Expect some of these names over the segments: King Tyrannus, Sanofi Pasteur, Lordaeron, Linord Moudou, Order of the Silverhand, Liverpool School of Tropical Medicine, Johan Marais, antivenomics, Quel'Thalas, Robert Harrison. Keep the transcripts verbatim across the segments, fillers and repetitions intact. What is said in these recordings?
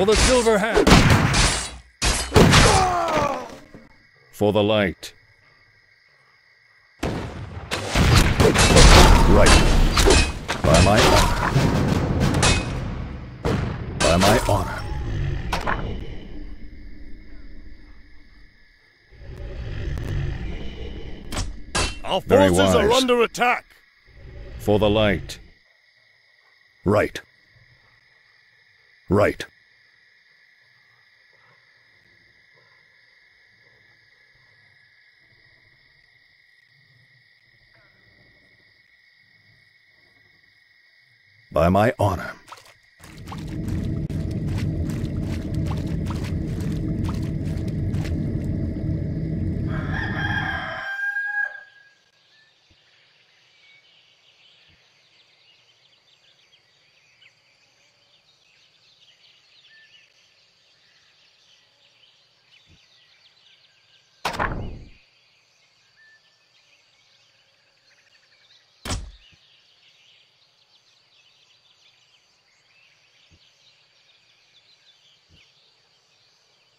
For the silver hand. For the light. Right. By my honor. By my honor. Our forces are under attack. For the light. Right. Right. By my honor.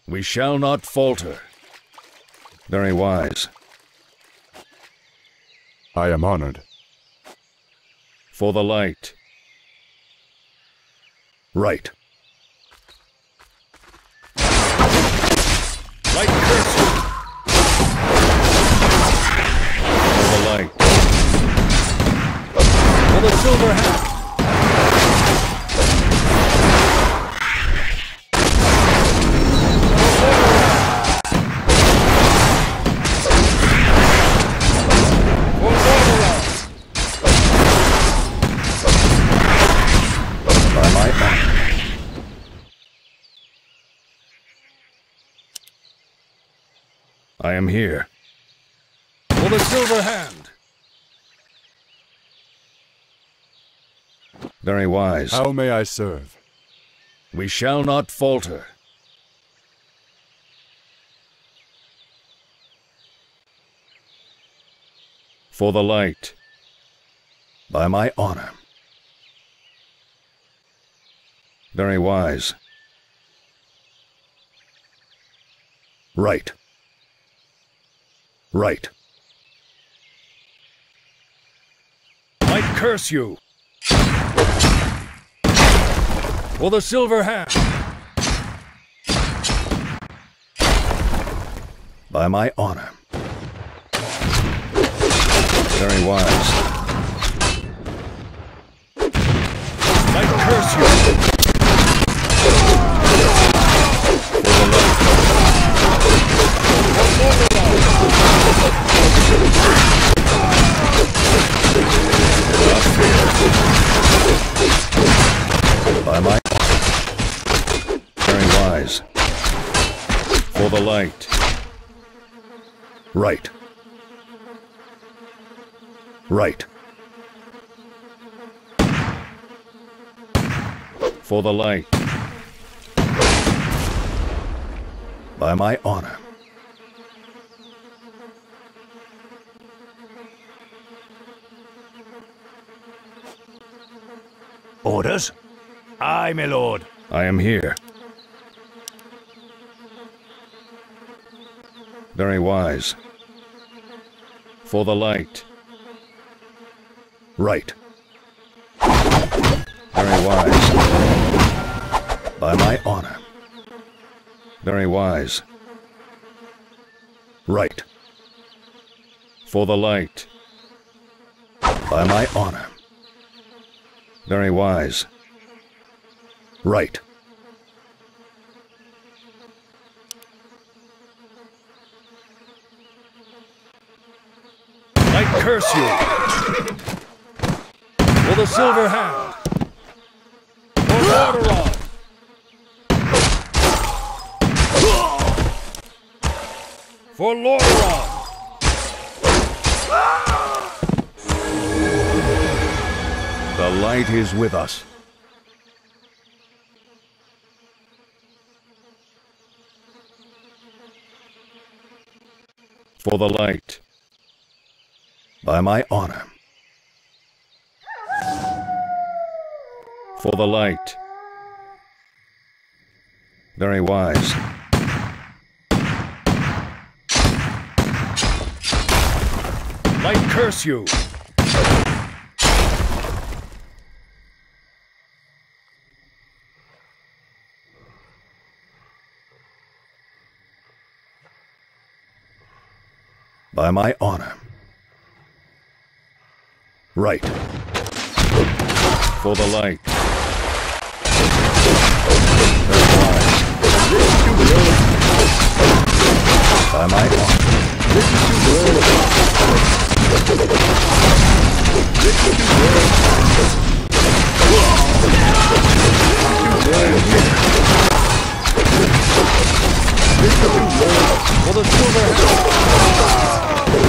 We shall not falter. Very wise. I am honored. For the light. Right. Light curse you. For the light. For the silver hat. I am here. For the silver hand. Very wise. How may I serve? We shall not falter. For the light. By my honor. Very wise. Right. Right. I curse you. For the silver hand. By my honor. Very wise. I curse you. For the love of God. By my very wise. For the light. Right. Right. For the light. By my honor. Orders? Aye, my lord. I am here. Very wise. For the light. Right. Very wise. By my honor. Very wise. Right. For the light. By my honor. Very wise. Right. I curse you. For the silver hand. For Lordaeron. For Lordaeron. The light is with us. For the light. By my honor. For the light. Very wise. Light curse you! By my honor. Right. For the light. By my honor. For the silver.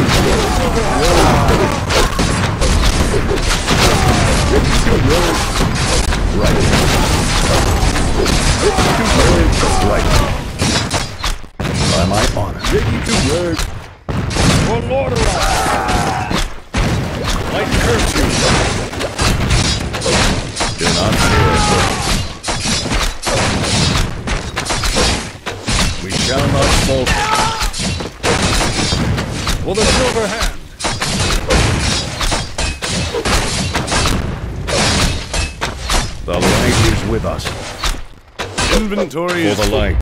By my honor. For Lordaeron. Light curse you. Do not fear. We shall not falter. For the silver hand. The light is with us. Inventory is for the light.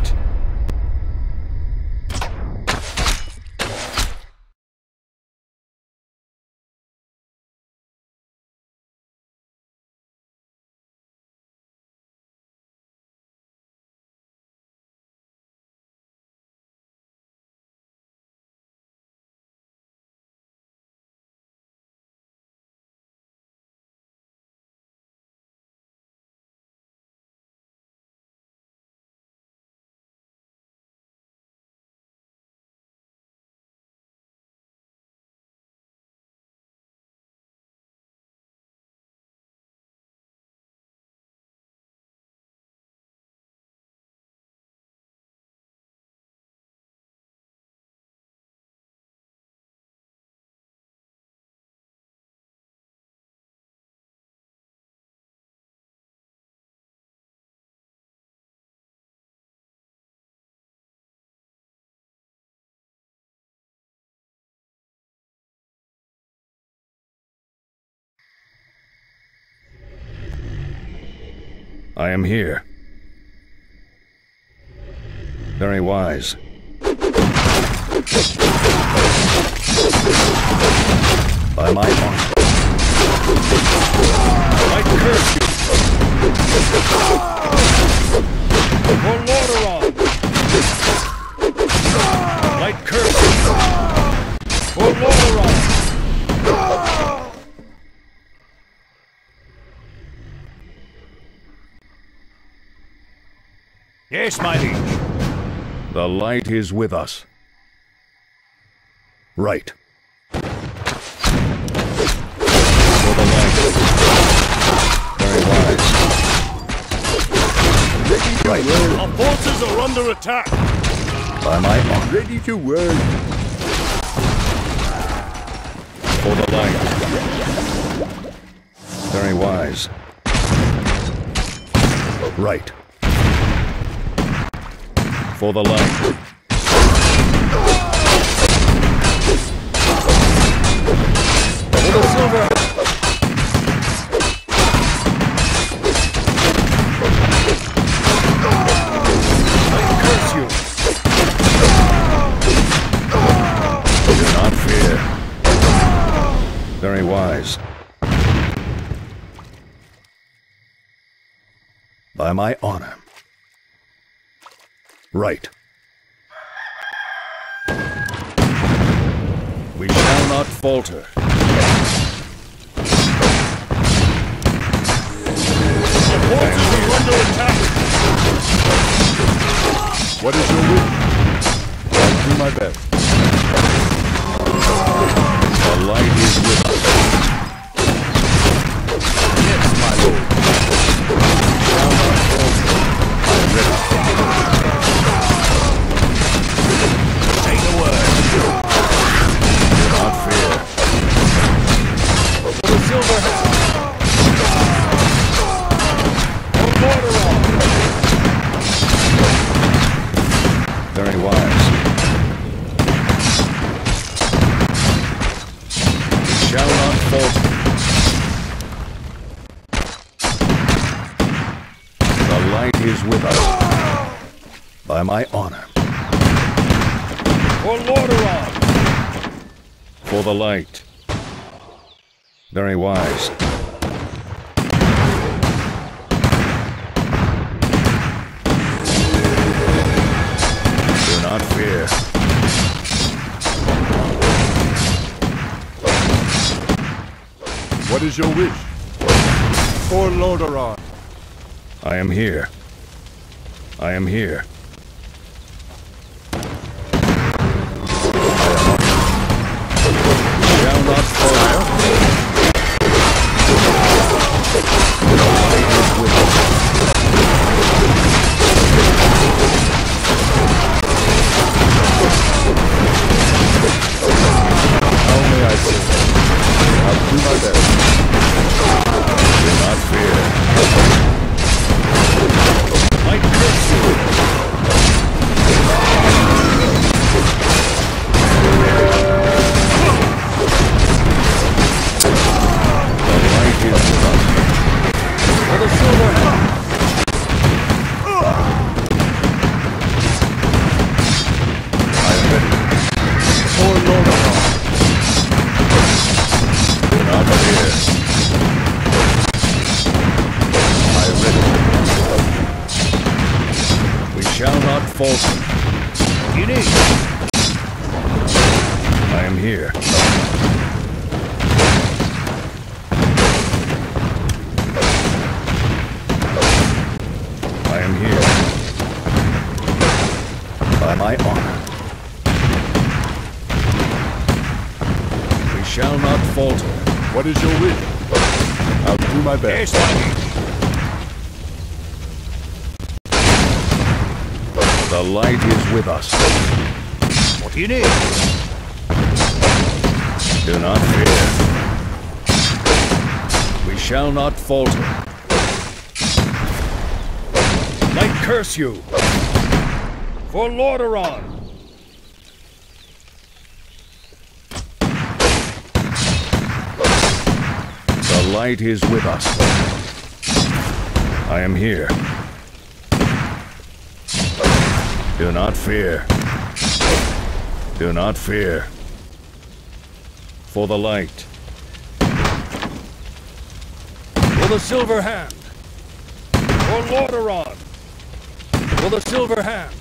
I am here. Very wise. By my honor. I curse you. For Lordaeron. Light curse you. For Lordaeron. Yes, my liege. The light is with us. Right. For the light. Very wise. Ready to right. Word. Our forces are under attack. By my honor. Ready to word. For the light. Very wise. Right. For the light. For the silver. I curse you. Do not fear. Very wise. By my honor. Right. We shall not falter. The forces are under attack. What is your will? I'll do my best. The light is with us. Yes, my lord. We shall not falter. I'm ready. Silver. is with us. By my honor. For Lordaeron! For the light. Very wise. Do not fear. What is your wish? For Lordaeron. I am here. I am here. Shall not fall. How may I do? I'll do my best. Do not fear. Light curse you. What is your wish? I'll do my best. Yes, the light is with us. What do you need? Do not fear. We shall not falter. Light curse you. For Lordaeron. Light is with us. I am here. Do not fear. Do not fear. For the light. For the silver hand. For Lordaeron. For the silver hand.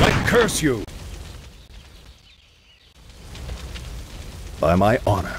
Light curse you. By my honor.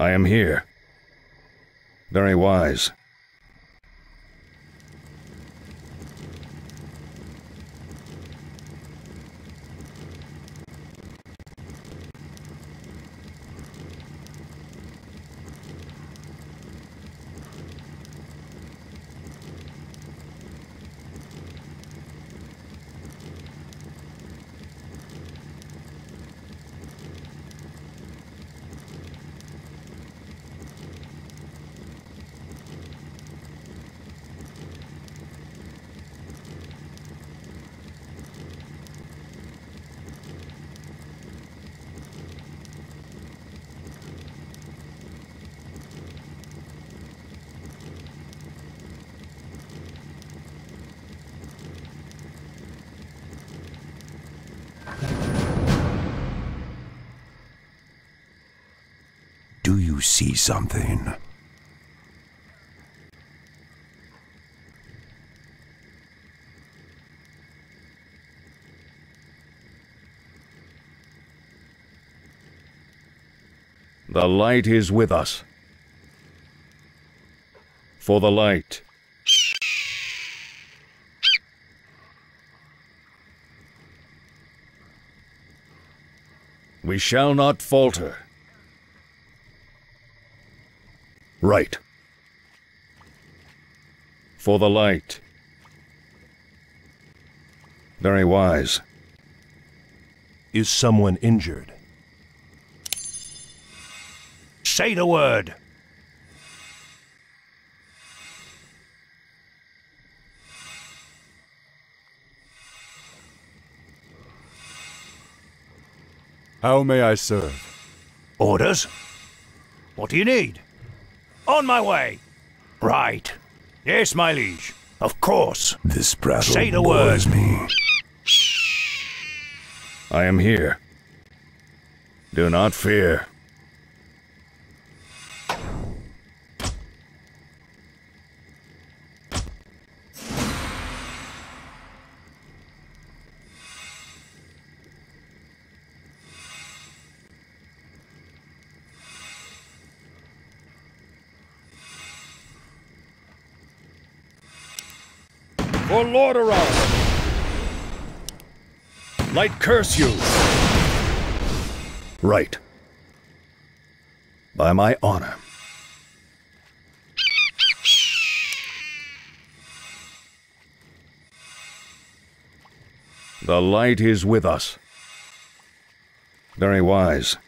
I am here. Very wise. Do you see something? The light is with us. For the light. We shall not falter. Right. For the light. Very wise. Is someone injured? Say the word! How may I serve? Orders? What do you need? On my way! Right. Yes, my liege. Of course. This prattle Say the word. Me. I am here. Do not fear. For Lordaeron! Light curse you! Right. By my honor. The light is with us. Very wise.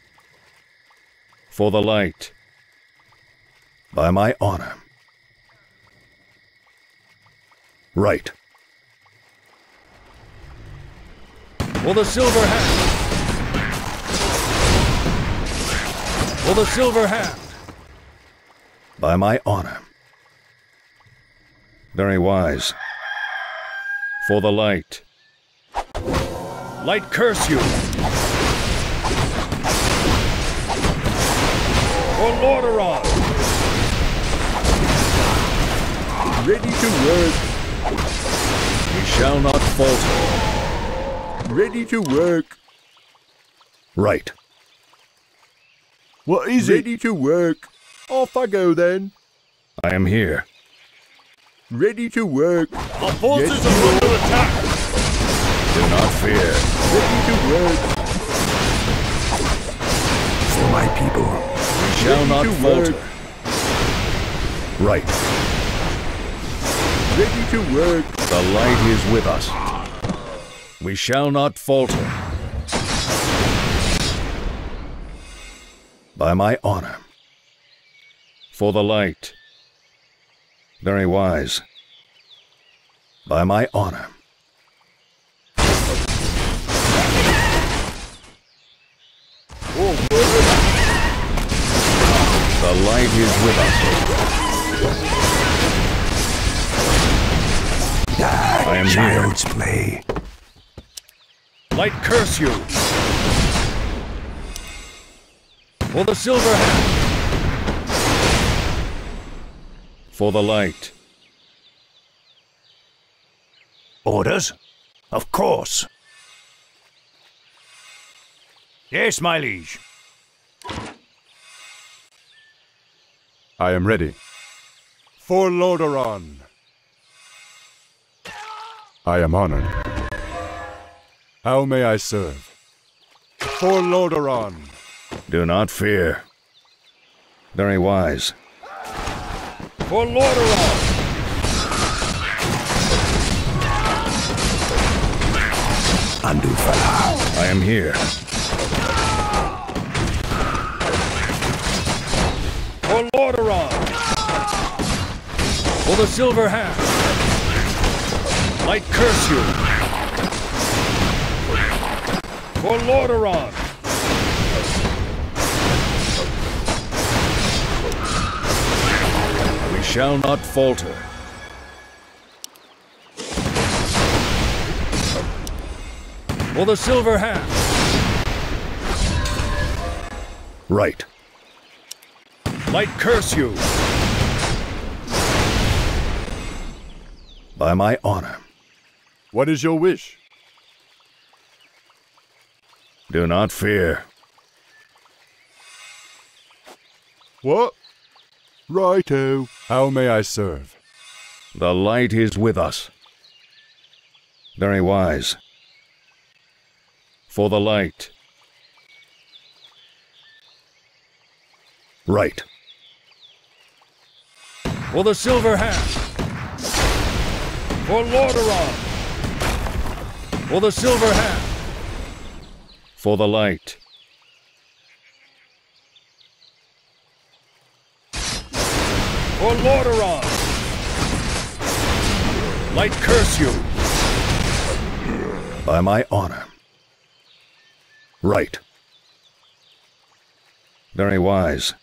For the light. By my honor. Right. For the silver hand! For the silver hand! By my honor. Very wise. For the light. Light curse you! For Lordaeron! Ready to work! We shall not falter. Ready to work. Right. What is it? Ready to work. Off I go then. I am here. Ready to work. Our forces yes. are under attack. Do not fear. Ready to work. For my people. We shall not falter. Work. Right. Ready to work. The light is with us. We shall not falter. By my honor. For the light. Very wise. By my honor. The light is with us. I am Child's here. Play. Light curse you. For the silver hand. For the light. Orders? Of course. Yes, my liege. I am ready. For Lordaeron. I am honored. How may I serve? For Lordaeron. Do not fear. Very wise. For Lordaeron. Undo fire. I am here. For Lordaeron. For the silver hand. Light curse you! For Lordaeron! We shall not falter. For the silver hand! Right. Light curse you! By my honor. What is your wish? Do not fear. What? Righto. How may I serve? The light is with us. Very wise. For the light. Right. For the silver hand. For Lordaeron. For the silver hand. For the light. For Lordaeron. Light curse you. By my honor. Right. Very wise.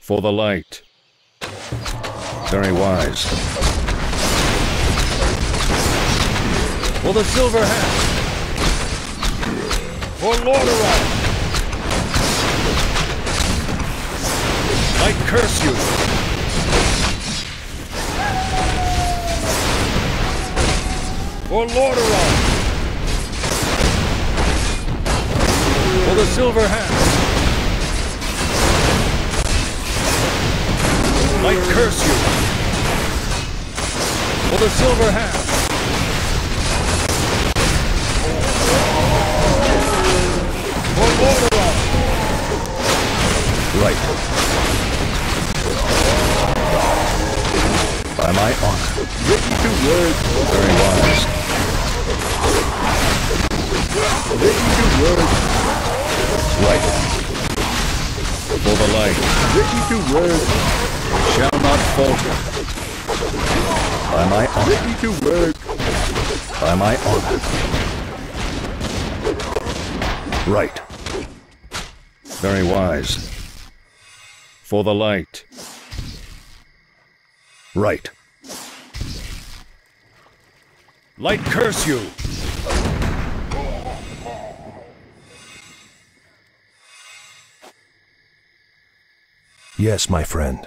For the light. Very wise. For the silver hand. For Lordaeron. I curse you. For Lordaeron. For the silver hand. I curse you. For the silver hand. For Lordaeron. Right. By my honor. Written two words. Very wise. Written two words. Right. For the light. Written two words. Shall not falter. By my honor. Written to work. By my honor. Right. Very wise. For the light. Right. Light curse you. Yes, my friend.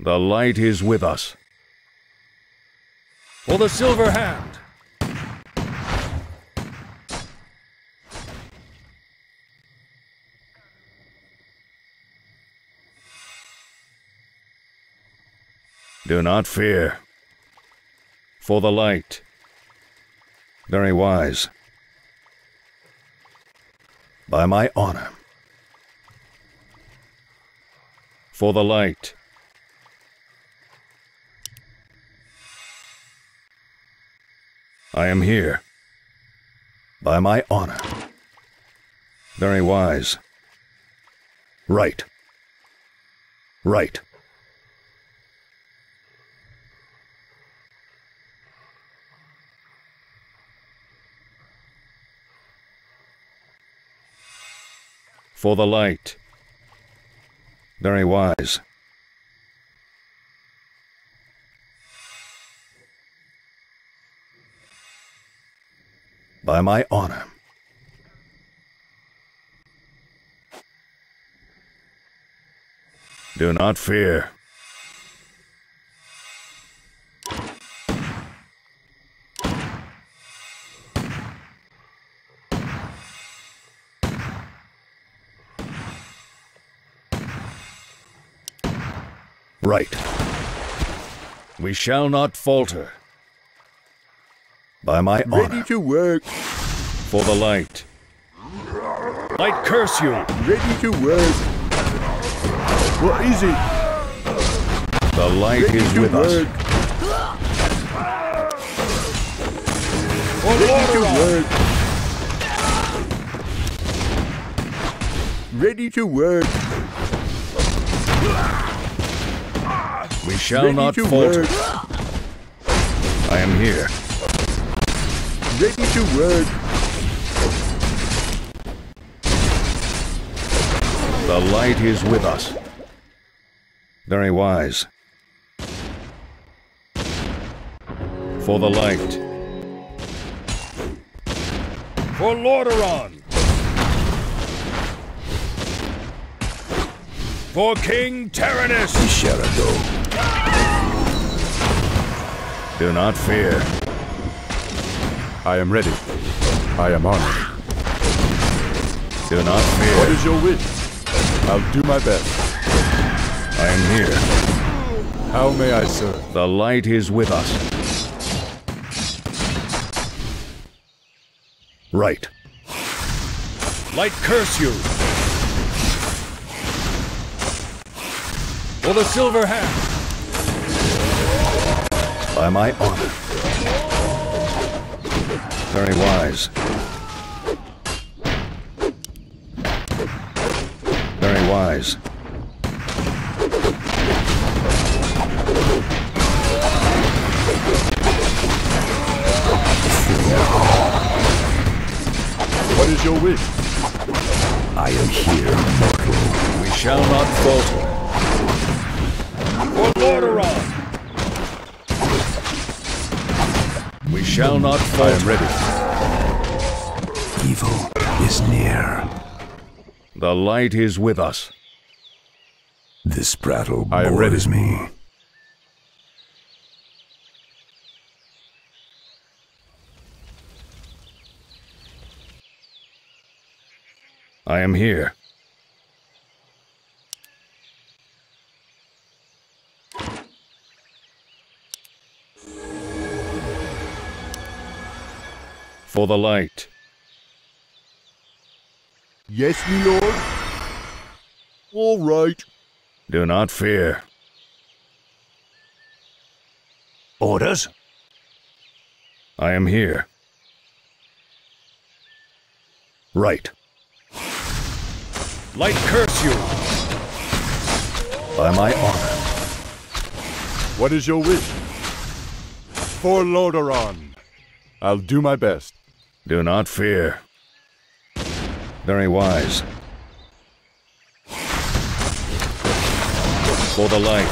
The light is with us. For the silver hand. Do not fear. For the light. Very wise. By my honor. For the light. I am here. By my honor. Very wise. Right. Right. For the light. Very wise. By my honor. Do not fear. Right. We shall not falter. By my honor. Ready to work. For the light. Light curse you. Ready to work. What is it? The light ready is with work. Us. For ready to work. Ready to work. We shall ready not falter. Work. I am here. Ready to work. The light is with us. Very wise. For the light. For Lordaeron. For King Tyrannus. Do not fear. I am ready. I am armed. Do not fear. What is your wish? I'll do my best. I am here. How may I serve? The light is with us. Right. Light curse you! For the silver hand! By my honor. Very wise. Very wise. What is your wish? I am here, mortal. We shall not falter. For Lordaeron! We shall not falter. I am ready. Evil is near. The light is with us. This battle bores me. I am here. For the light. Yes, my lord. All right. Do not fear. Orders? I am here. Right. Light curse you! By my honor. What is your wish? For Lordaeron. I'll do my best. Do not fear. Very wise. For the light.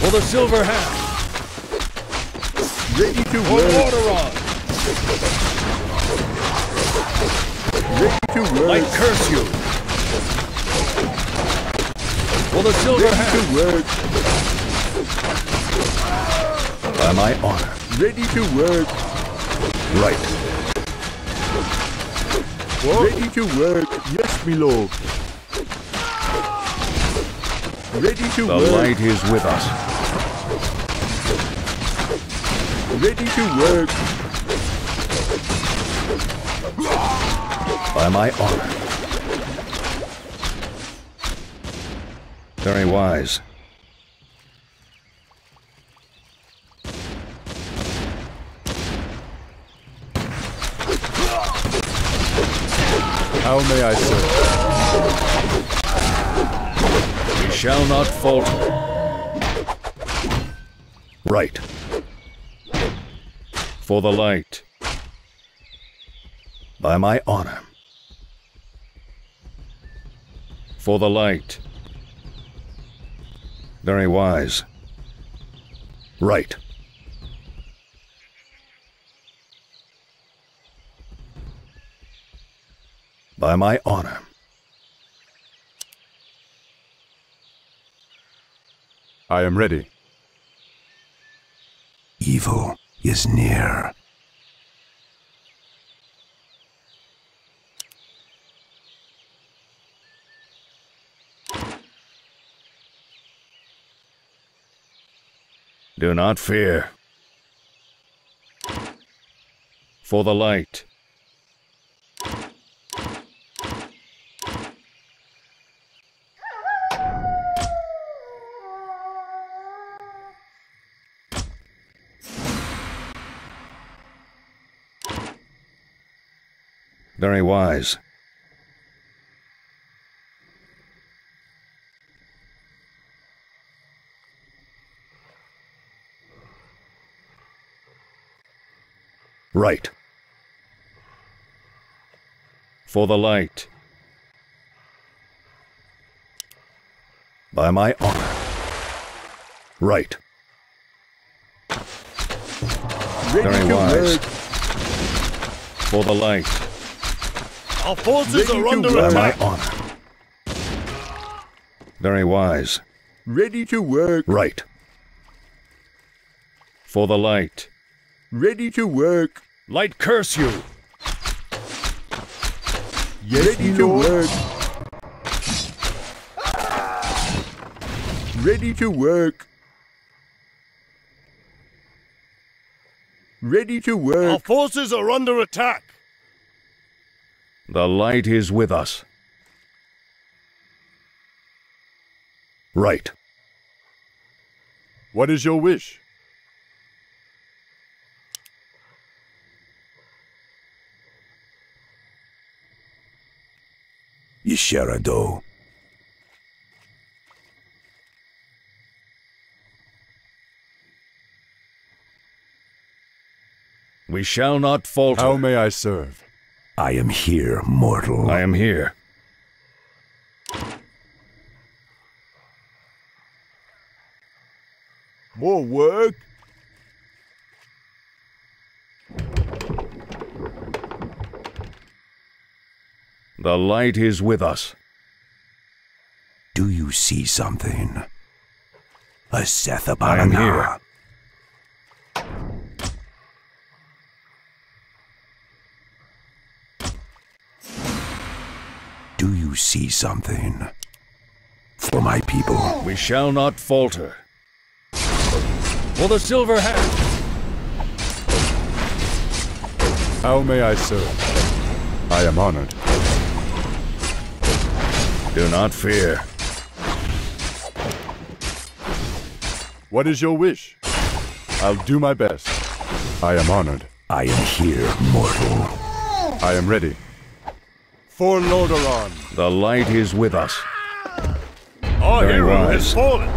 For the silver hand. Ready to work. Lordaeron. Ready to work. Light curse you. For the silver Ready hand. Ready to work. By my honor. Ready to work. Right. What? Ready to work. Yes, my lord. Ready to work. The light is with us. Ready to work. By my honor. Very wise. How may I serve? We shall not falter. Right. For the light. By my honor. For the light. Very wise. Right. By my honor. I am ready. Evil is near. Do not fear. For the light. Very wise. Right. For the light. By my honor. Right. Very wise. For the light. Our forces are under attack. By my honor. Very wise. Ready to work. Right. For the light. Ready to work. Light curse you. Yes, ready to work. Ready to work. Ready to work. Our forces are under attack. The light is with us. Right. What is your wish? Yisherado. We shall not falter. How may I serve? I am here, mortal. I am here. More work? The light is with us. Do you see something? A Sethabanana. I am here. Do you see something? For my people. We shall not falter. For the silver hand. How may I serve? I am honored. Do not fear. What is your wish? I'll do my best. I am honored. I am here, mortal. I am ready. For Lordaeron. The light is with us. Our Very hero wise. has fallen.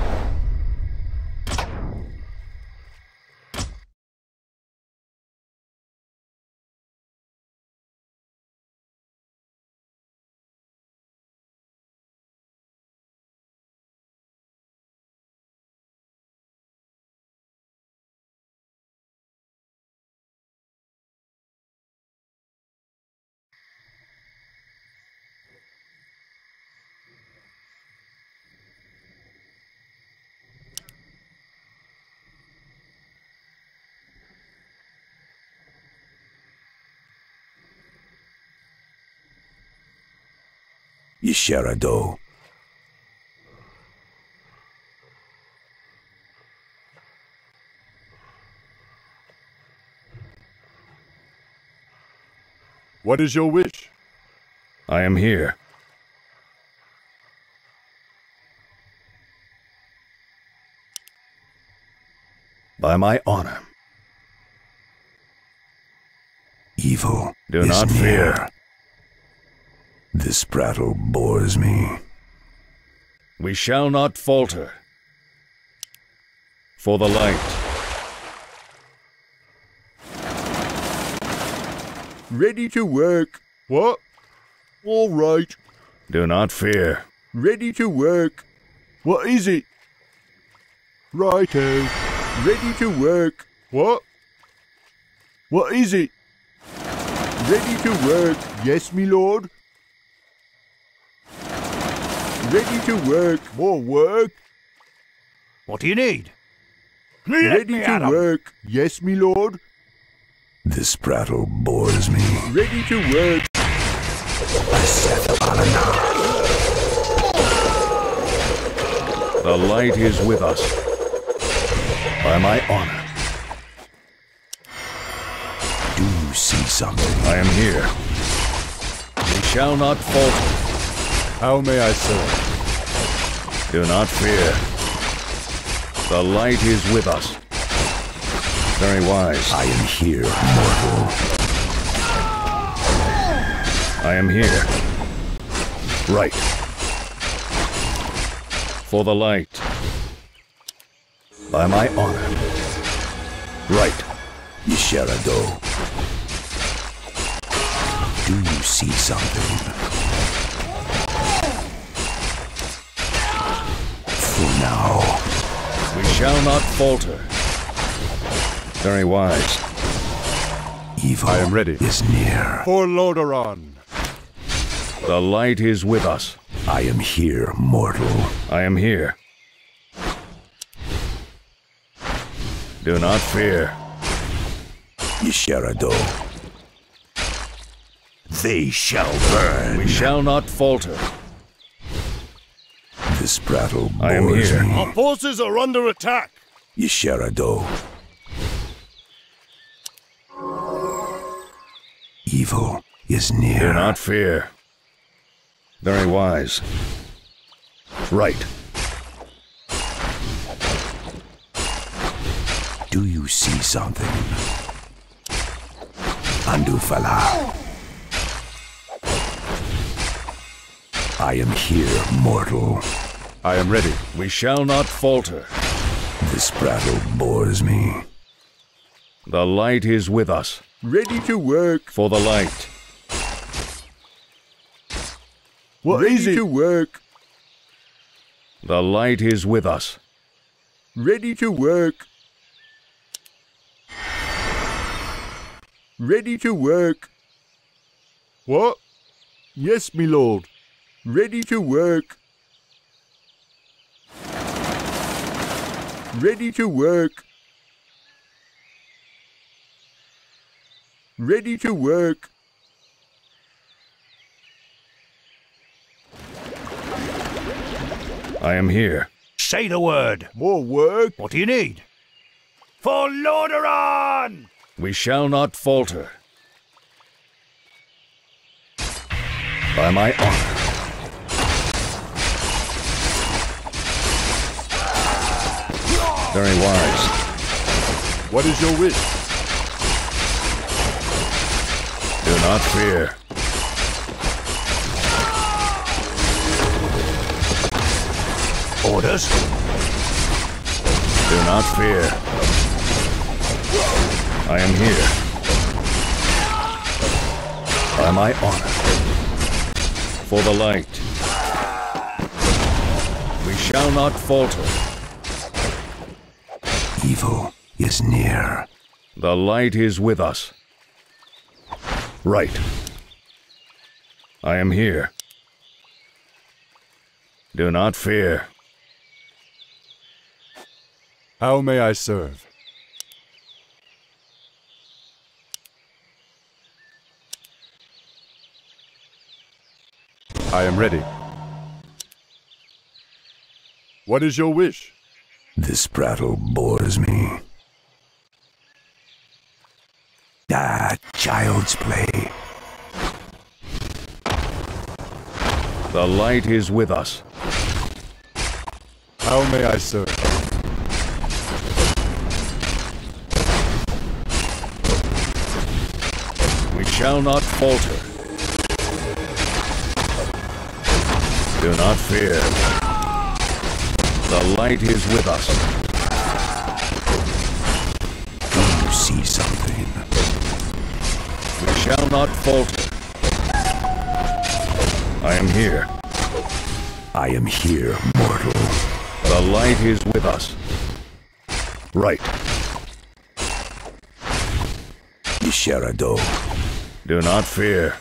Yisherado. What is your wish? I am here. By my honor. Evil. Do not fear. This prattle bores me. We shall not falter. For the light. Ready to work. What? All right. Do not fear. Ready to work. What is it? Righto. Ready to work. What? What is it? Ready to work. Yes, me lord. Ready to work. More work. What do you need? Ready me to work. Yes, me lord. This prattle bores me. Ready to work. The light is with us. By my honor. Do you see something? I am here. We shall not falter. How may I serve? Do not fear. The light is with us. Very wise. I am here, mortal. I am here. Right. For the light. By my honor. Right. Yisherado. Do you see something? Now. We shall not falter. Very wise. Evil I am ready. is near. For Lordaeron. The light is with us. I am here, mortal. I am here. Do not fear. you share a door. They shall burn. We shall not falter. This prattle bores I am here. Me. Our forces are under attack. You share a door. Evil is near. Do not fear. Very wise. Right. Do you see something? Andufala. I am here, mortal. I am ready. We shall not falter. This prattle bores me. The light is with us. Ready to work. For the light. What ready is it? To work. The light is with us. Ready to work. Ready to work. What? Yes, my lord. Ready to work. Ready to work. Ready to work. I am here. Say the word. More work? What do you need? For Lordaeron! We shall not falter. By my honor. Very wise. What is your wish? Do not fear. Orders? Do not fear. I am here. By my honor. For the light. We shall not falter. Evil is near. The light is with us. Right. I am here. Do not fear. How may I serve? I am ready. What is your wish? This prattle bores me. Ah, child's play. The light is with us. How may I serve? We shall not falter. Do not fear. The light is with us. Do you see something? We shall not falter. I am here. I am here, mortal. The light is with us. Right. Isherado. Do not fear.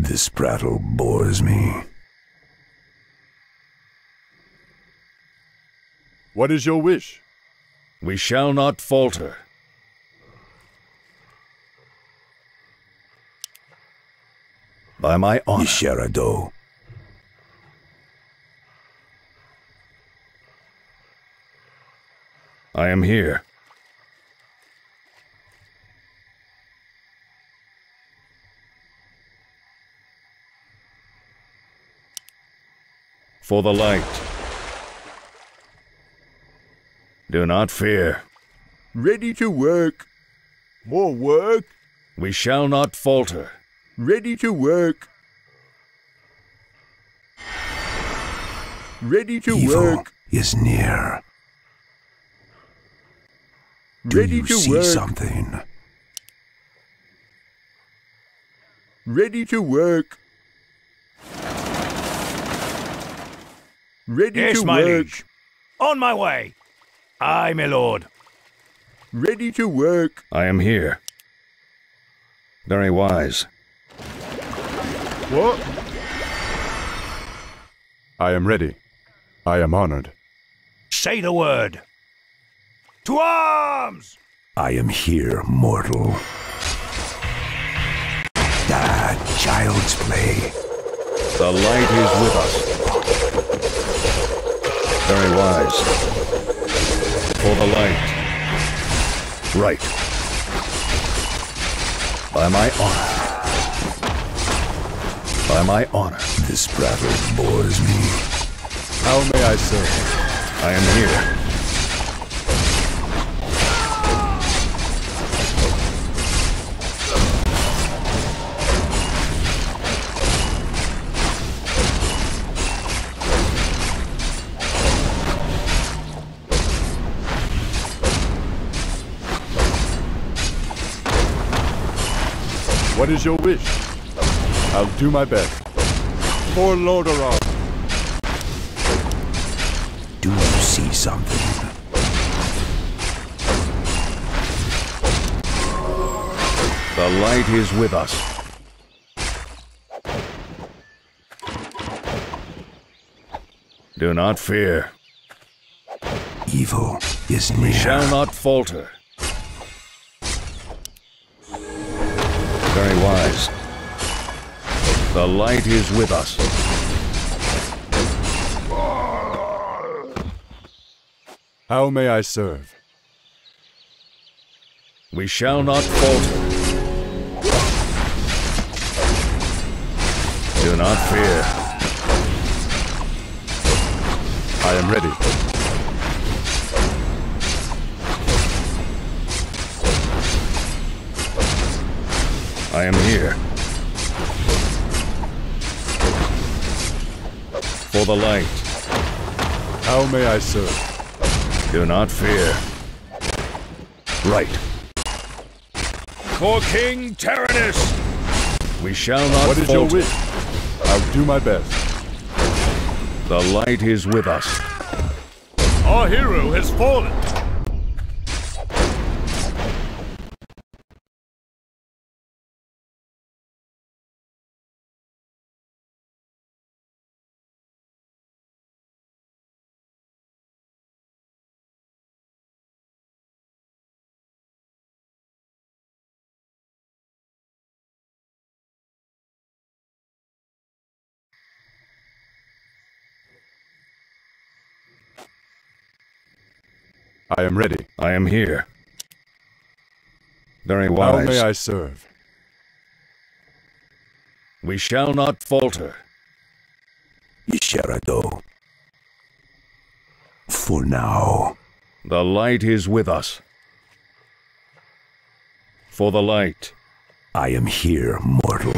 This prattle bores me. What is your wish? We shall not falter. By my honor. Isherado. I am here. For the light. Do not fear. Ready to work. More work? We shall not falter. Ready to work. Ready to work. Evil is near. ready to work. Do you see something? Ready to work. Ready yes, to my work. Liege. On my way. Aye, my lord. Ready to work. I am here. Very wise. What? I am ready. I am honored. Say the word. To arms! I am here, mortal. Ah, child's play. The light is with us. Very wise. For the light. Right. By my honor. By my honor. This prattle bores me. How may I serve? I am here. What is your wish? I'll do my best. For Lordaeron. Do you see something? The light is with us. Do not fear. Evil is near. We shall not falter. Very wise. The light is with us. How may I serve? We shall not falter. Do not fear. I am ready. I am here. For the light. How may I serve? Do not fear. Right. For King Tyrannus! We shall not falter. What is your wish? I'll do my best. The light is with us. Our hero has fallen. I am ready. I am here. Very wise. How may I serve? We shall not falter. Yisharado. For now. The light is with us. For the light. I am here, mortal.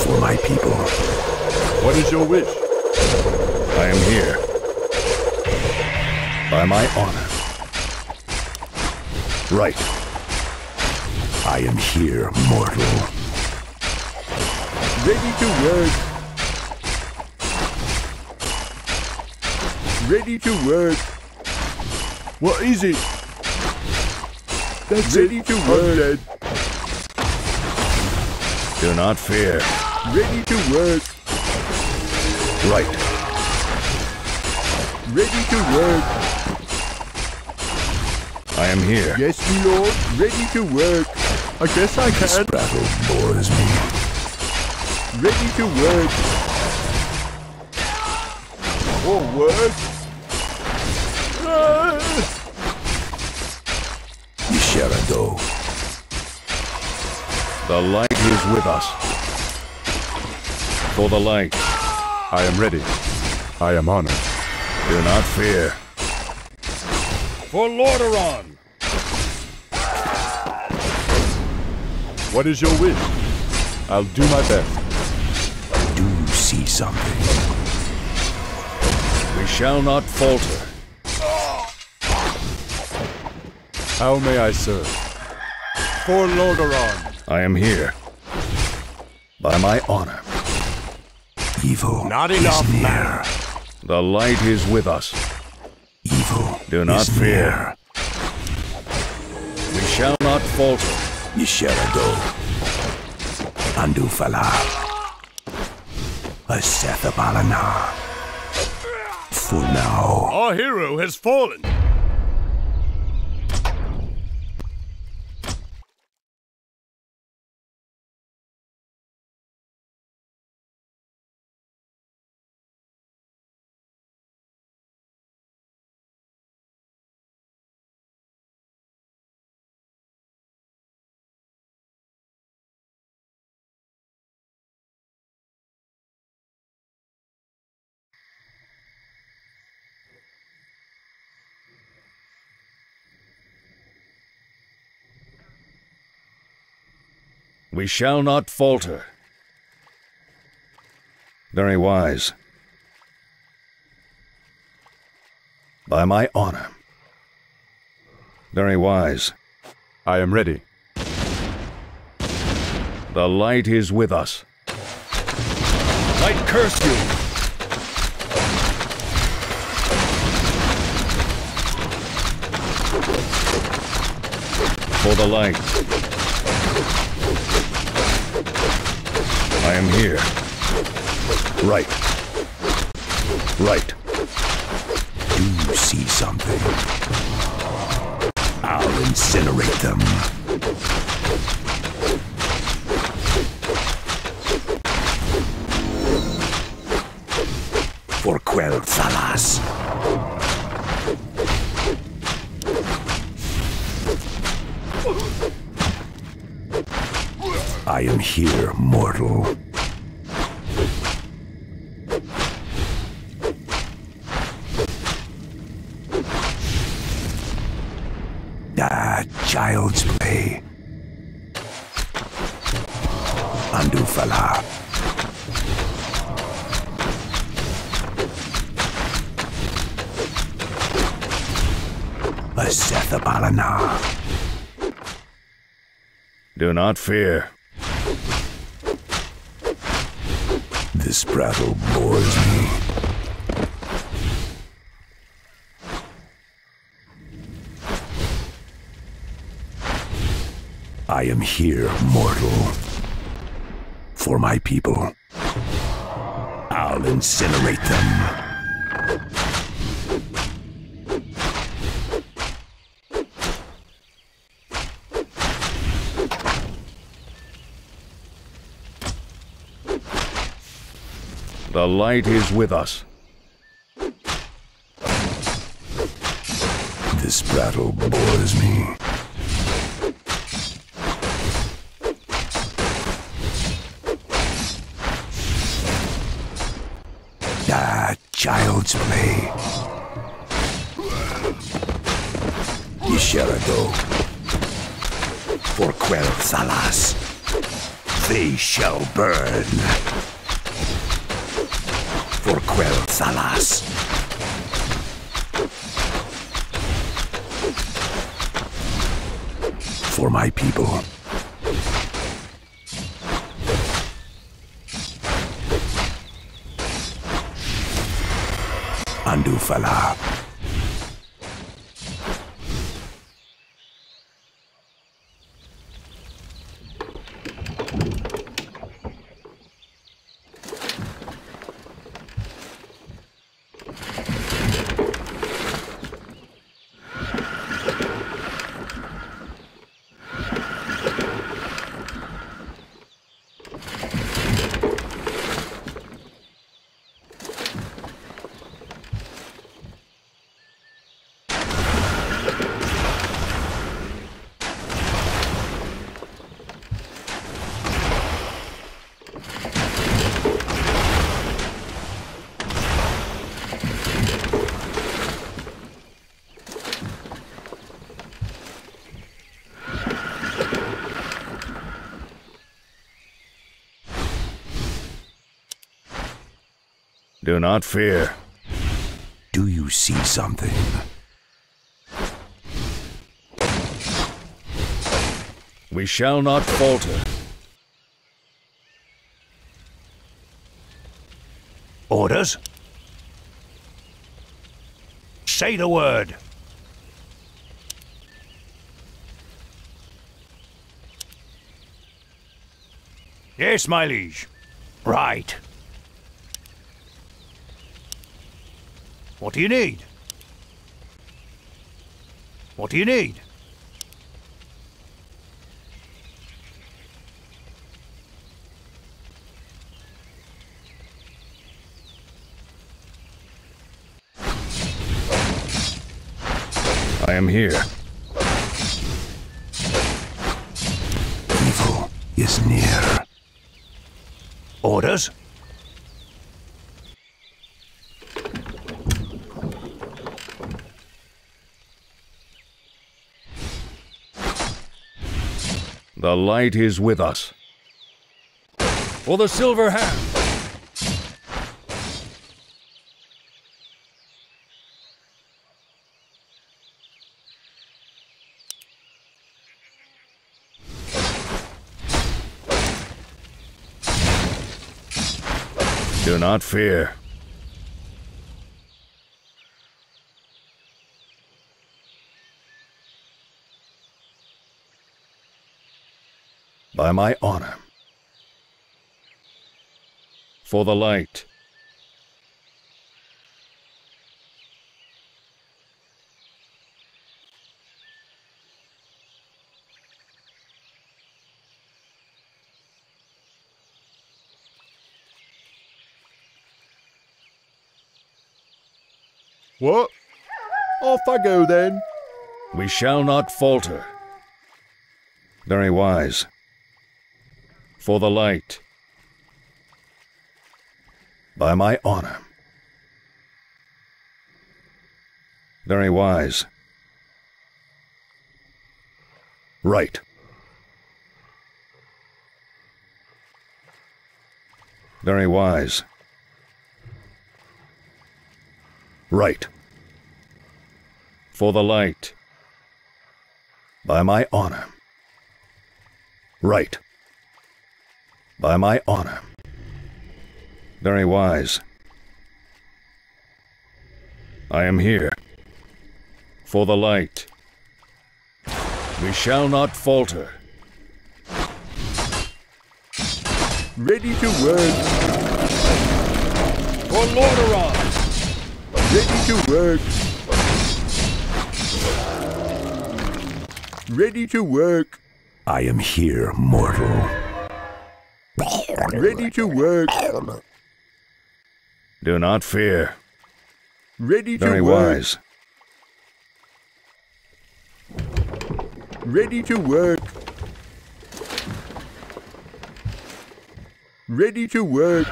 For my people. What is your wish? I am here. By my honor. Right. I am here, mortal. Ready to work. Ready to work. What is it? That's ready it. To work. Do not fear. Ready to work. Right. Ready to work. I am here. Yes, my lord. Ready to work. I guess I can. This battle bores me. Ready to work. Or work. Yisharado. The light is with us. For the light. I am ready. I am honored. Do not fear. For Lordaeron! What is your wish? I'll do my best. Do you see something? We shall not falter. How may I serve? For Lordaeron. I am here. By my honor. Evil. Not enough, man. The light is with us. Evil. Do not fear. We shall not falter. Nisherado. Andufala. Asethabalana. For now. Our hero has fallen. We shall not falter. Very wise. By my honor. Very wise. I am ready. The light is with us. Light curse you! For the light. I am here. Right. Right. Do you see something? I'll incinerate them. For Quel'Thalas. I am here, mortal. Ah, child's play. Andufala. Asethabalana. Do not fear. This battle bores me. I am here, mortal. For my people. I'll incinerate them. The light is with us. This battle bores me. Ah, child's play. Yisherago. For Quel'Thalas. They shall burn. For Quel'Thalas. For my people. Andufala. Do not fear. Do you see something? We shall not falter. Orders? Say the word. Yes, my liege. Right. What do you need? What do you need? I am here. Evil is near. Orders? The light is with us. For the silver hand! Do not fear. By my honor. For the light. What? Off I go, then. We shall not falter. Very wise. For the light. By my honor. Very wise. Right. Very wise. Right. For the light. By my honor. Right. By my honor. Very wise. I am here. For the light. We shall not falter. Ready to work. For Lordaeron. Ready to work. Ready to work. I am here, mortal. Ready to work. Do not fear. Ready to work. Very wise. Ready to work. Ready to work.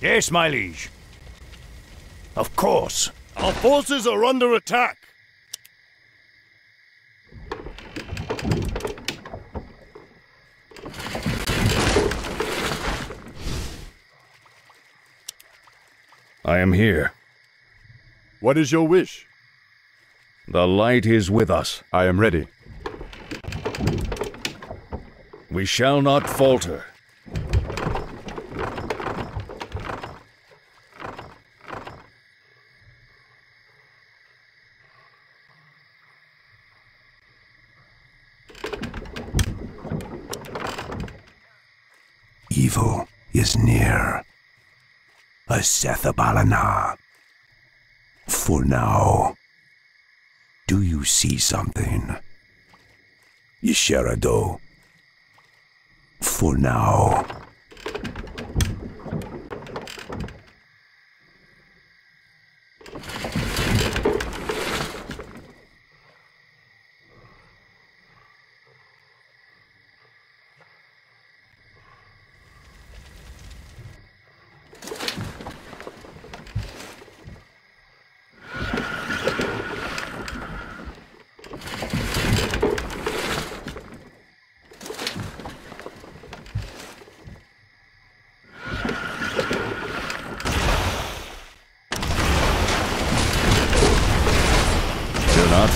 Yes, my liege. Of course. Our forces are under attack. I am here. What is your wish? The light is with us. I am ready. We shall not falter. Evil is near. Sethabalana. For now, do you see something? Yesherado. For now.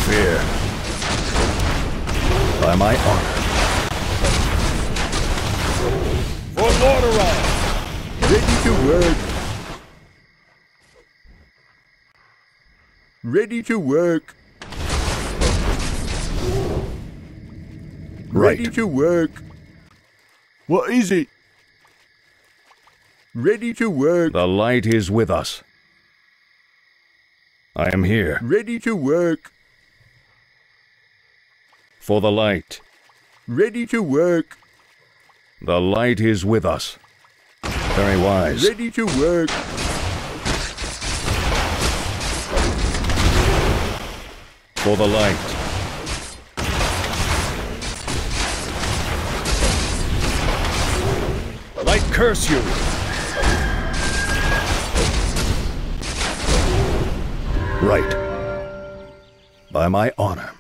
fear. By my honor. For Lordaeron! Ready to work. Ready to work. Right. Ready to work. What is it? Ready to work. The light is with us. I am here. Ready to work. For the light. Ready to work. The light is with us. Very wise. Ready to work. For the light. Light curse you! Right. By my honor.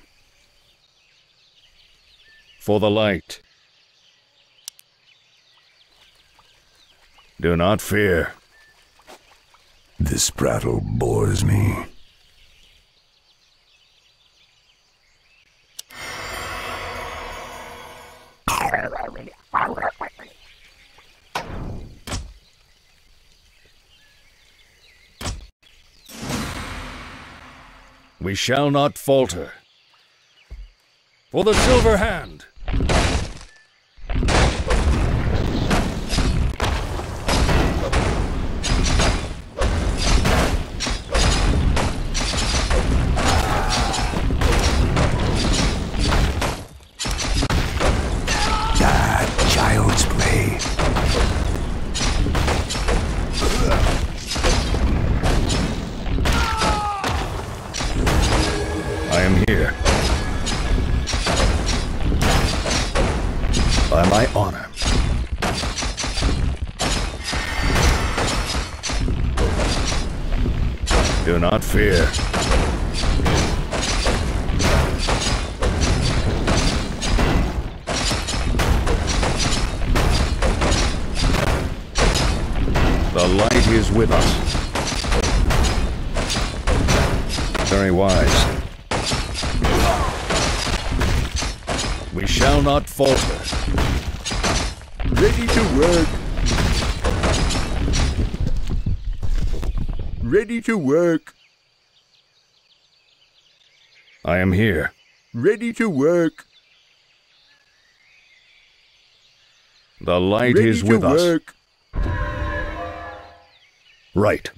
For the light. Do not fear. This prattle bores me. We shall not falter. For the silver hand! Do not fear. The light is with us. Very wise. We shall not falter. Ready to work. Ready to work. I am here. Ready to work. The light is with us. Right.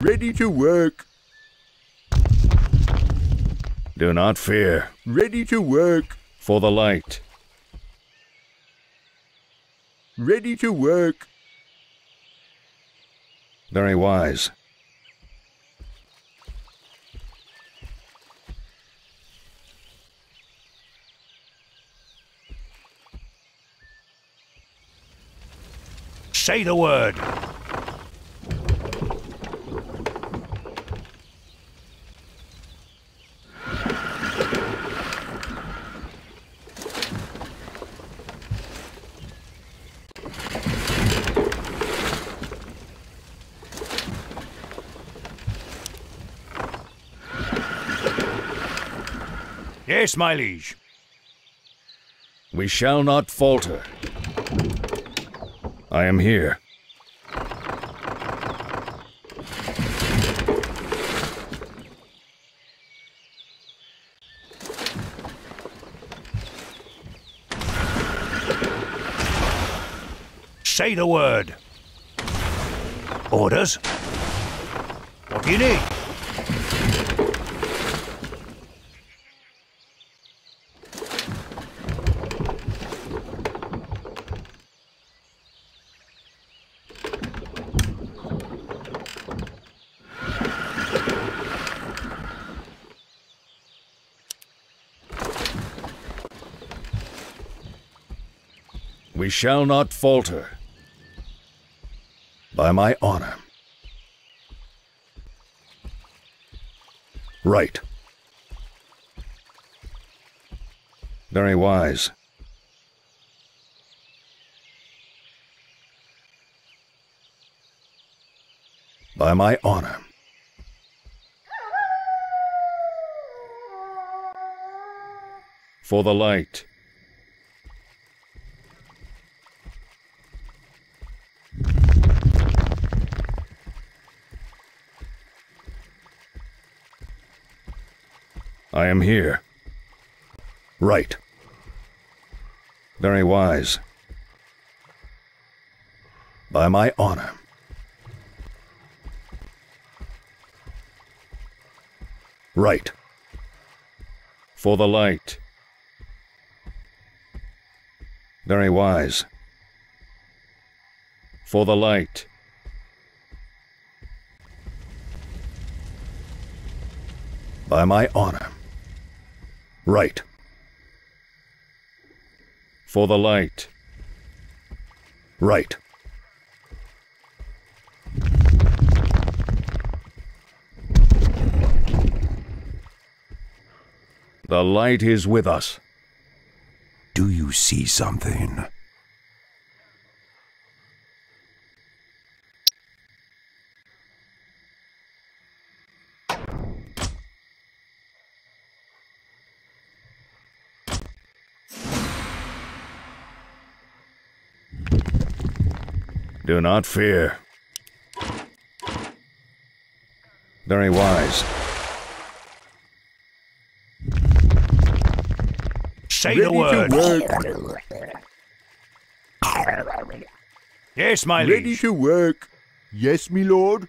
Ready to work. Do not fear. Ready to work. For the light. Ready to work. Very wise. Say the word. Yes, my liege. We shall not falter. I am here. Say the word. Orders? What do you need? We shall not falter. By my honor. Right. Very wise. By my honor. for the light. I am here. Right. Very wise. By my honor. Right. For the light. Very wise. For the light. By my honor. Right. For the light. Right. The light is with us. Do you see something? Do not fear. Very wise. Say the word. word. Yes, my liege. Ready to work. Yes, me lord.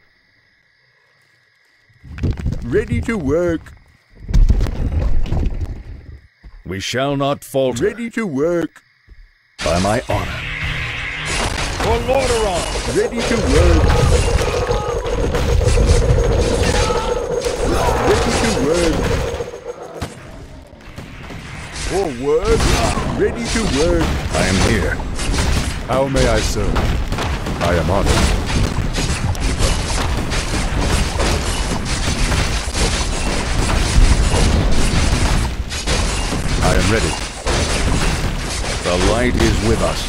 Ready to work. We shall not falter. Ready to work. By my honor. For Lordaeron. Ready to work. Ready to work. For work. Ready to work. I am here. How may I serve? I am honored. I am ready. The light is with us.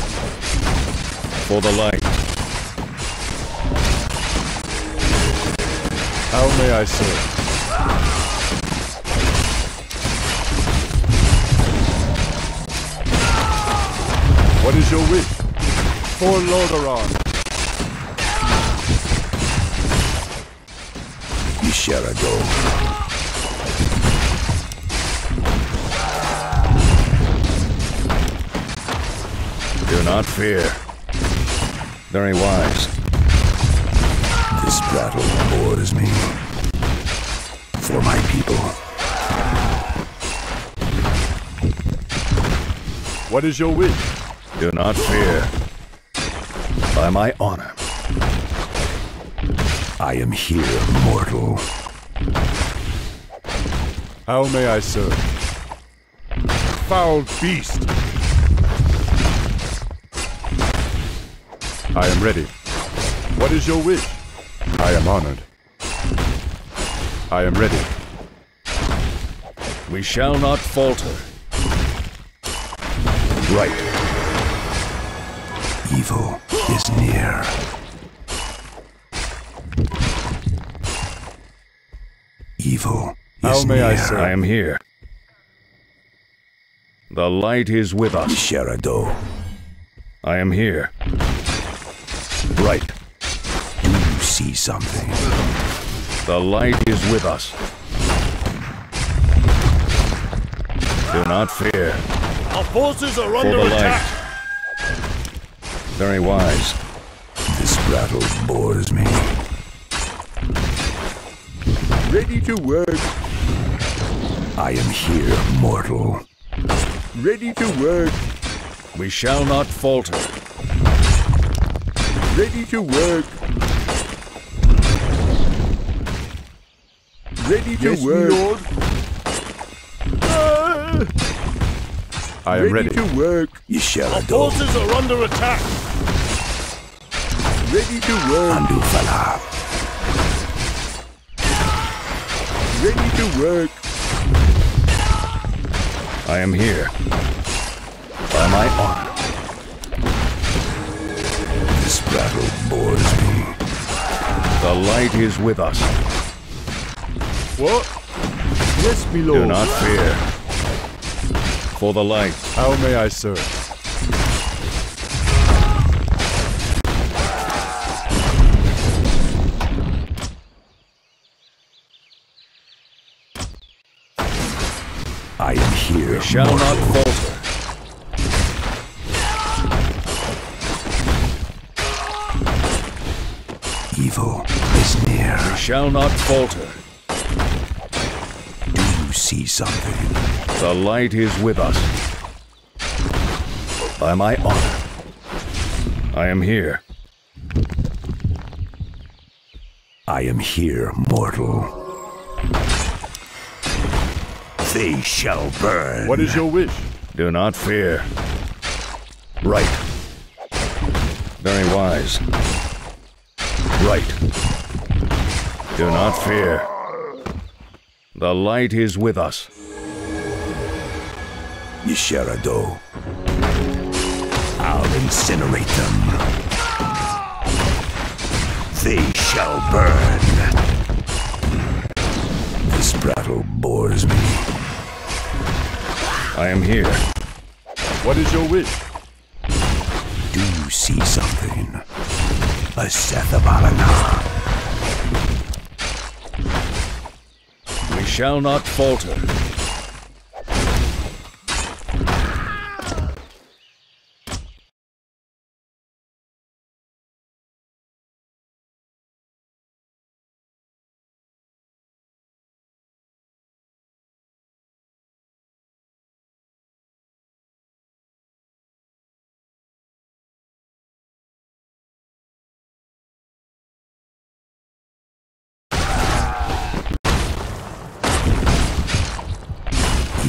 For the light. How may I serve? What is your wish? For Lordaeron. You shall go. Do not fear. Very wise. This battle bores me. For my people. What is your wish? Do not fear. By my honor. I am here, mortal. How may I serve? Foul beast! I am ready. What is your wish? I am honored. I am ready. We shall not falter. Right. Evil is near. Evil is near. How may I say? I am here. The light is with us. Sherado. I am here. Right. Do you see something? The light is with us. Do not fear. Our forces are under attack. Very wise. This battle bores me. Ready to work. I am here, mortal. Ready to work. We shall not falter. Ready to work. Ready to yes, work. Lord. Ah! I am ready. Ready to work. You shall Our adore. Forces are under attack. Ready to work. Undo fella. Ready to work. I am here. By my honor. This battle bores me. The light is with us. What? Yes, me lord. Do not fear. for the light. How may I serve? I am here. We shall mortal. Not falter. Evil is near. We shall not falter. Do you see something? The light is with us. By my honor, I am here. I am here, mortal. They shall burn. What is your wish? Do not fear. Right. Very wise. Right. Do not fear. The light is with us. Yisharado. I'll incinerate them. They shall burn. This battle bores me. I am here. What is your wish? Do you see something? A Sethabalana. We shall not falter.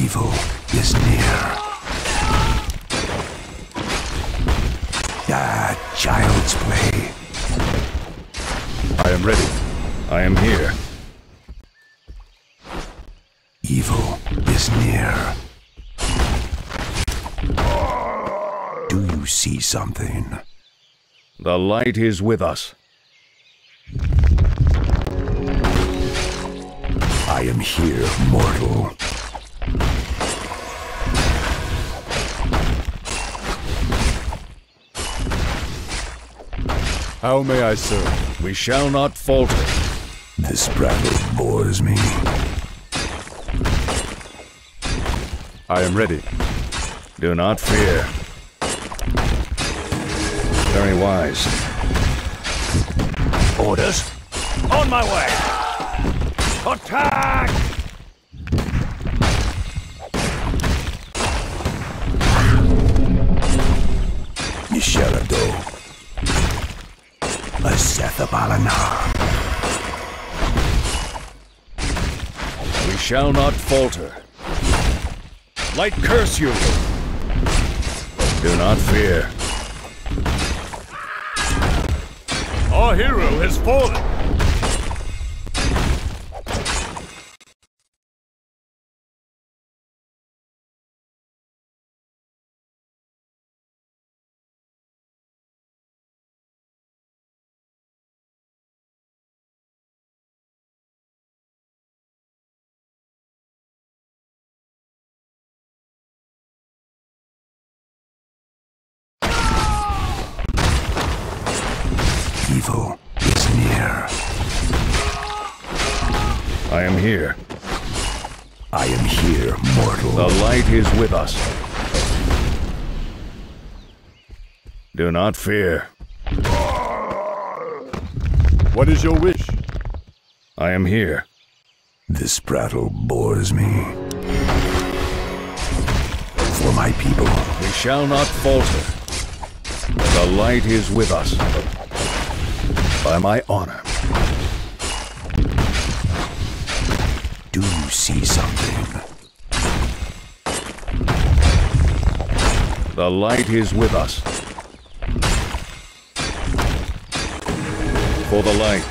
Evil is near. Ah, child's play. I am ready. I am here. Evil is near. Do you see something? The light is with us. I am here, mortal. How may I serve? We shall not falter. This battle bores me. I am ready. Do not fear. Very wise. Orders? On my way! Attack! Nisharado. We shall not falter. Light curse you! Do not fear. Our hero has fallen! Evil is near. I am here. I am here, mortal. The light is with us. Do not fear. What is your wish? I am here. This battle bores me. For my people. We shall not falter. The light is with us. By my honor. Do you see something? The light is with us. For the light.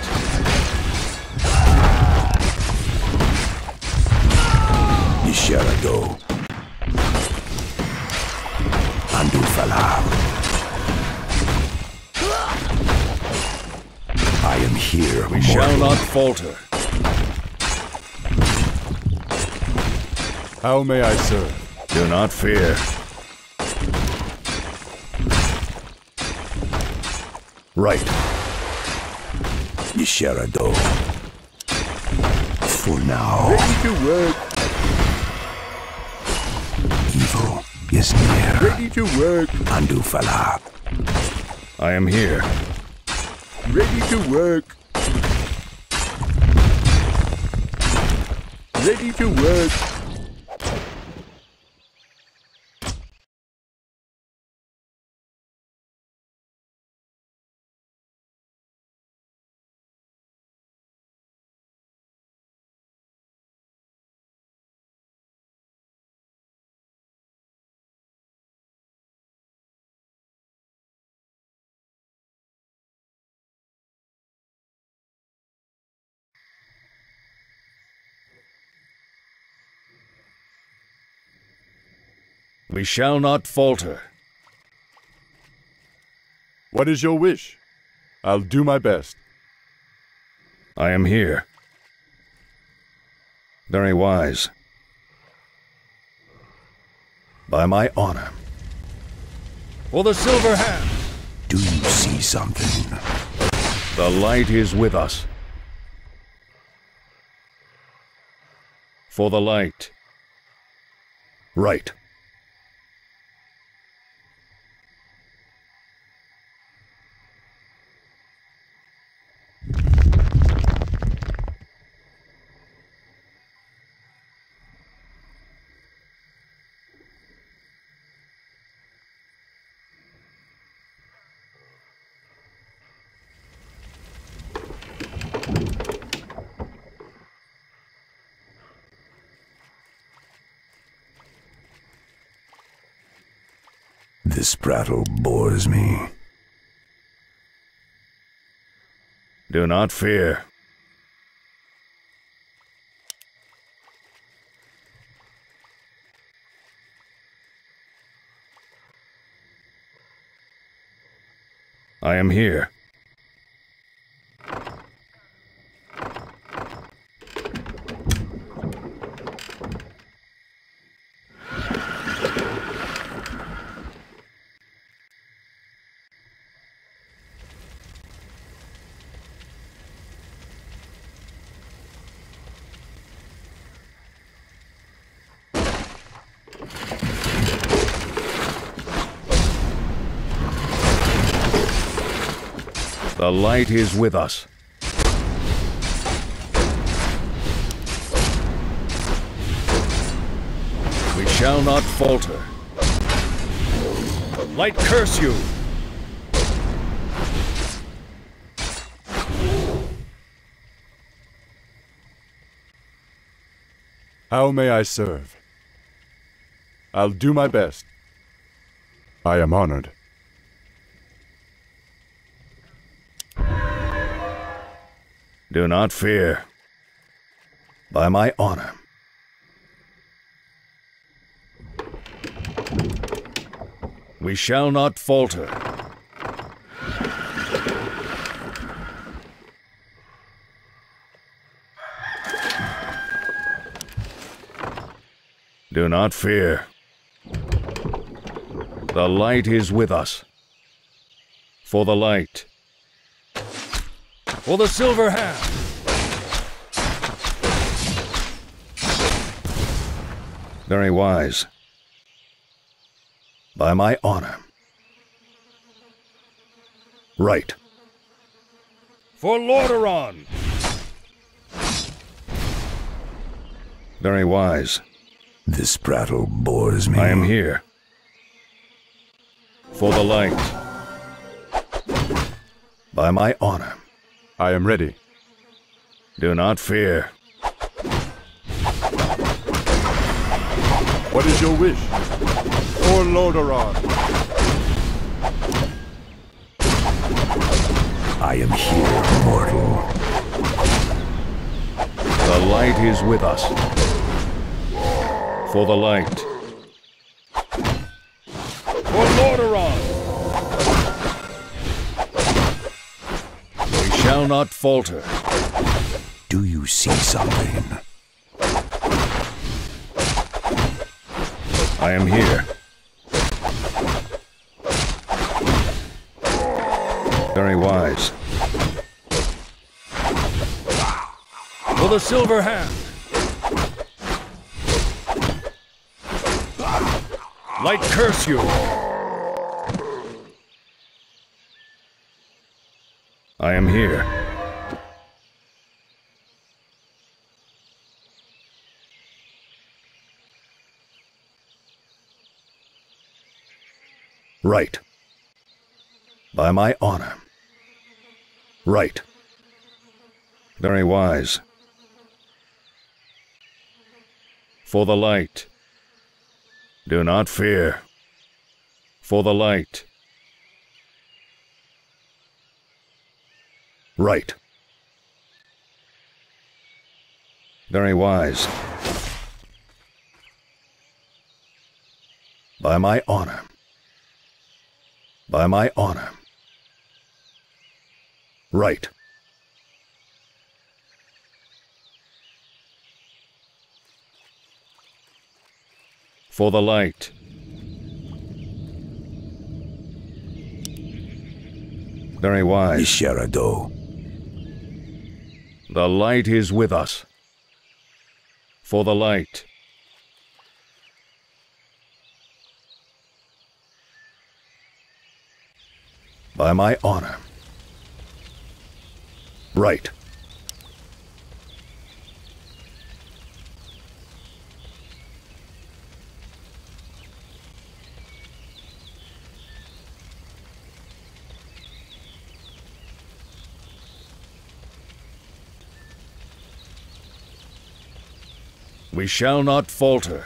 Nisharado. Andu Falam. I am here, we mortal. Shall not falter. How may I serve? Do not fear. Right. Nisharado. For now. Ready to work. Evil is near. Ready to work. Andufala. I am here. Ready to work. Ready to work. We shall not falter. What is your wish? I'll do my best. I am here. Very wise. By my honor. For the silver hand. Do you see something? The light is with us. For the light. Right. This prattle bores me. Do not fear. I am here. The light is with us. We shall not falter. Light curse you! How may I serve? I'll do my best. I am honored. Do not fear. By my honor. We shall not falter. Do not fear. The light is with us. For the light. For the silver hand. Very wise. By my honor. Right. For Lordaeron. Very wise. This prattle bores me. I am here. For the light. By my honor. I am ready. Do not fear. What is your wish? For Lordaeron. I am here, mortal. The light is with us. For the light. For Lordaeron. Shall not falter. Do you see something? I I am here. Very wise. For the silver hand. Light curse you. I am here. Right. By my honor. Right. Very wise. For the light. Do not fear. For the light. Right. Very wise. By my honor. By my honor. Right. For the light. Very wise. Isherado. The light is with us. For the light. By my honor. Right. We shall not falter.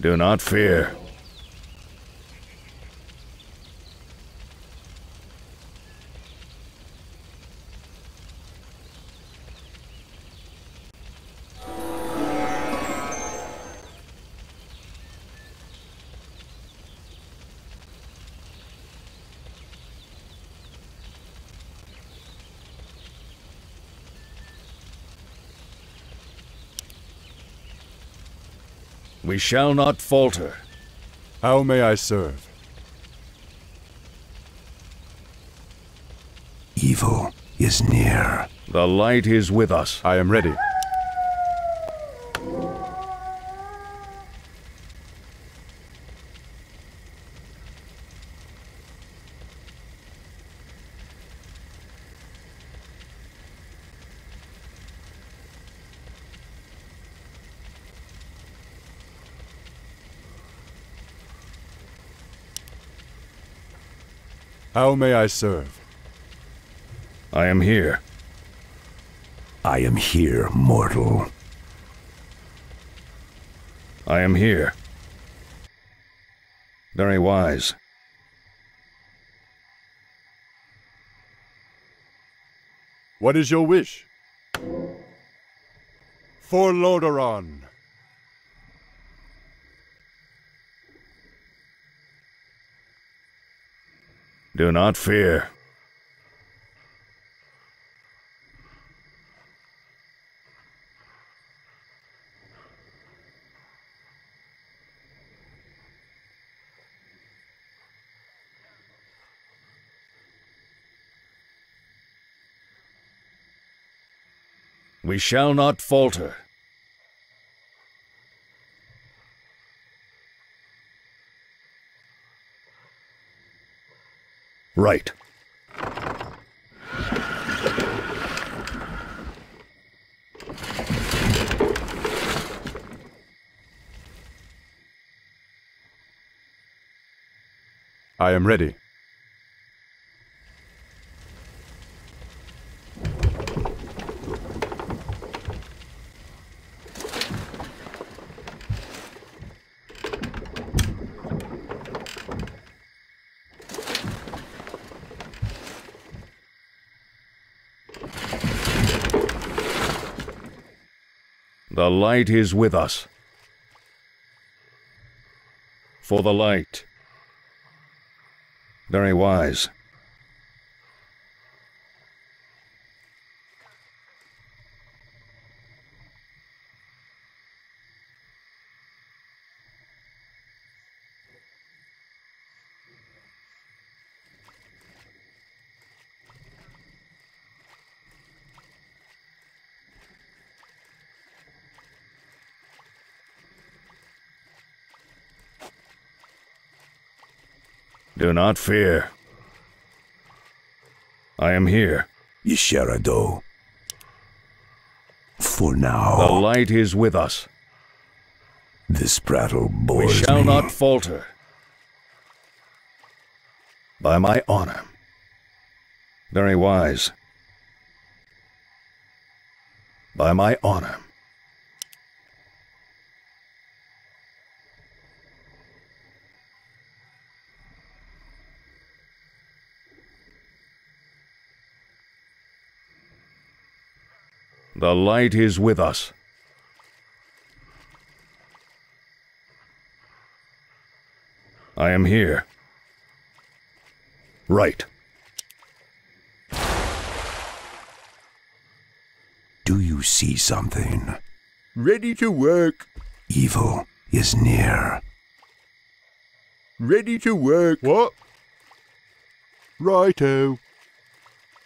Do not fear. We shall not falter. How may I serve? Evil is near. The light is with us. I am ready. How may I serve? I am here. I am here, mortal. I am here. Very wise. What is your wish? For Lordaeron. Do not fear. We shall not falter. Right. I am ready. The light is with us. For the light. Very wise. Do not fear. I am here. Yisharado. For now. The light is with us. This prattle bores me. We shall not falter. By my honor. Very wise. By my honor. The light is with us. I am here. Right. Do you see something? Ready to work. Evil is near. Ready to work. What? Righto.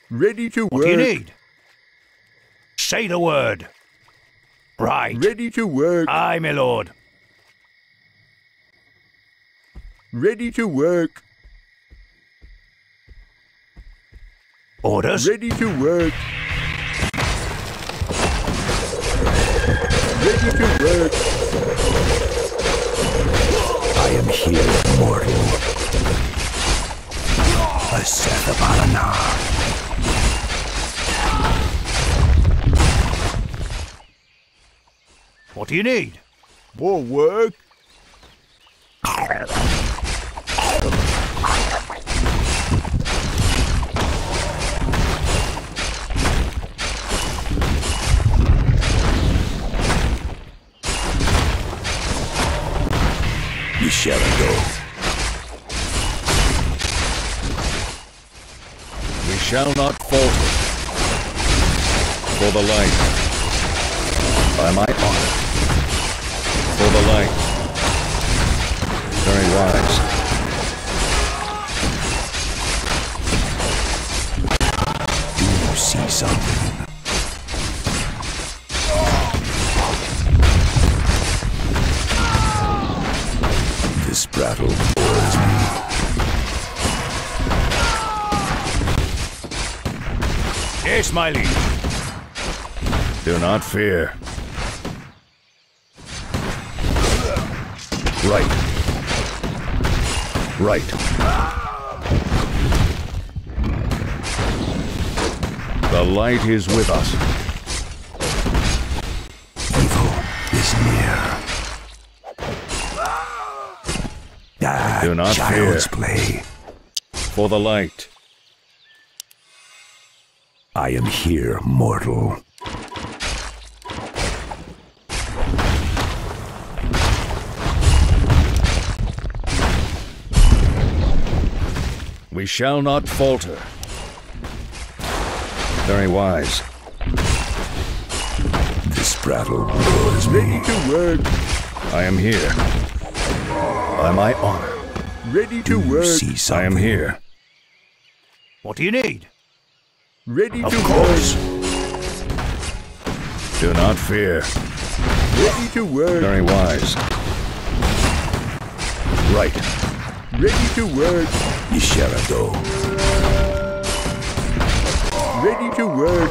Ready to work. What do you need? Say the word. Right. Ready to work. Aye, my lord. Ready to work. Orders. Ready to work. Ready to work. I am here, mortal. A Sethabalana. What do you need? More work? You shall go. We shall not falter for the light. By my honor. For the light. Very wise. Do you see something? This battle bores me. Yes, my liege. Do not fear. Right. Right. The light is with us. Evil is near. Ah, do not child's fear. Play. For the light. I am here, mortal. We shall not falter. Very wise. This prattle is ready to work. I am here. By my honor. Ready to work. See I am here. What do you need? Ready of to course. Work. Do not fear. Ready to work. Very wise. Right. Ready to work. Yisharado. Ready to work.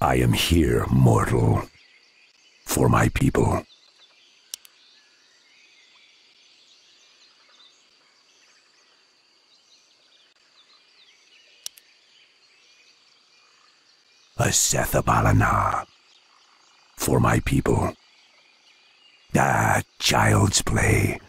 I am here, mortal, for my people. A Sethabalana, for my people. Ah, child's play.